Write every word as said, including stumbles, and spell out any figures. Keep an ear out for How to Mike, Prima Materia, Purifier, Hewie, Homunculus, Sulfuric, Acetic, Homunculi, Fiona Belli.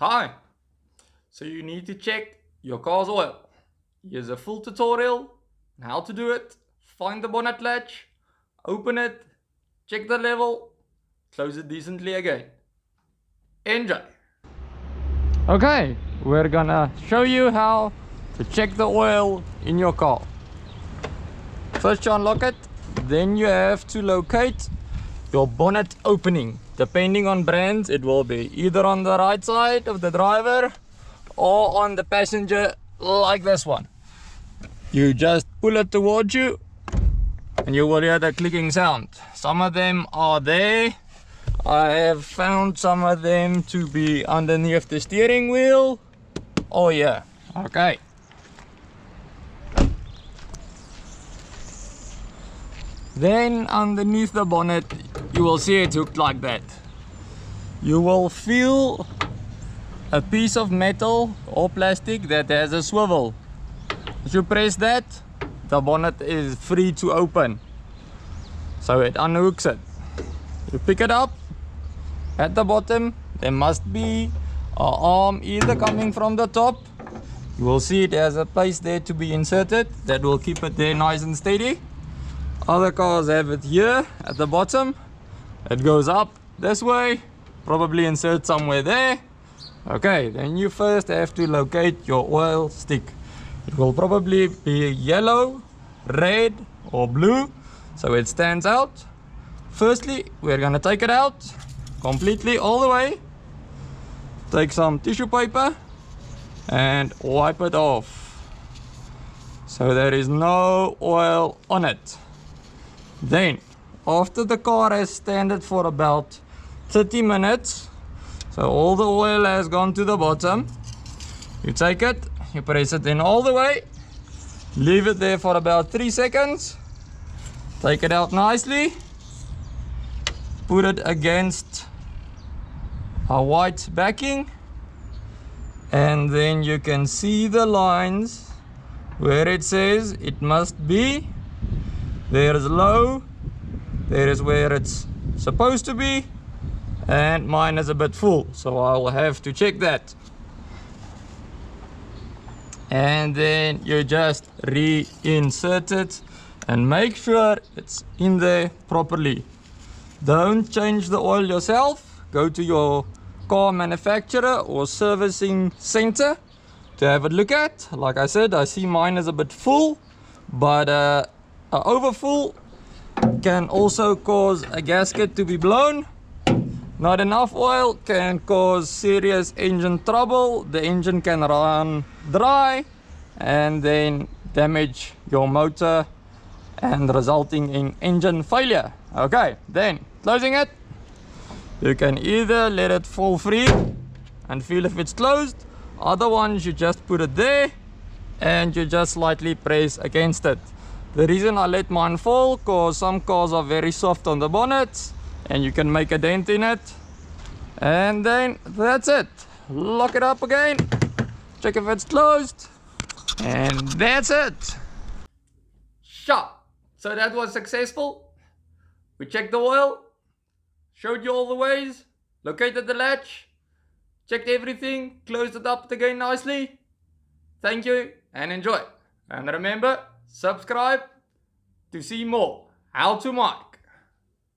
Hi! So you need to check your car's oil. Here's a full tutorial on how to do it. Find the bonnet latch, open it, check the level, close it decently again. Enjoy! Okay, we're gonna show you how to check the oil in your car. First you unlock it, then you have to locate your bonnet opening. Depending on brands, it will be either on the right side of the driver or on the passenger, like this one. You just pull it towards you and you will hear the clicking sound. Some of them are there. I have found some of them to be underneath the steering wheel. Oh yeah, okay. Then underneath the bonnet, you will see it hooked like that. You will feel a piece of metal or plastic that has a swivel. If you press that, the bonnet is free to open. So it unhooks it. You pick it up. At the bottom, there must be an arm either coming from the top. You will see it has a place there to be inserted. That will keep it there nice and steady. Other cars have it here at the bottom. It goes up this way. Probably insert somewhere there. Okay, then you first have to locate your oil stick. It will probably be yellow, red or blue, so it stands out. Firstly, we're gonna take it out completely all the way. Take some tissue paper and wipe it off, so there is no oil on it. Then, after the car has standed for about thirty minutes, so all the oil has gone to the bottom, you take it, you press it in all the way, leave it there for about three seconds, take it out nicely, put it against a white backing, and then you can see the lines where it says it must be. There is low, there is where it's supposed to be, and mine is a bit full, so I'll have to check that. And then you just reinsert it and make sure it's in there properly. Don't change the oil yourself. Go to your car manufacturer or servicing center to have a look at. Like I said, I see mine is a bit full, but uh, uh, overfull can also cause a gasket to be blown. Not enough oil can cause serious engine trouble. The engine can run dry and then damage your motor and resulting in engine failure. Okay, then closing it. You can either let it fall free and feel if it's closed. Other ones, you just put it there and you just slightly press against it. The reason I let mine fall, because some cars are very soft on the bonnets, and you can make a dent in it. And then that's it. Lock it up again, check if it's closed, and that's it. Sure. So that was successful. We checked the oil, showed you all the ways, located the latch, checked everything, closed it up again nicely. Thank you and enjoy. And remember, subscribe to see more How to Mike.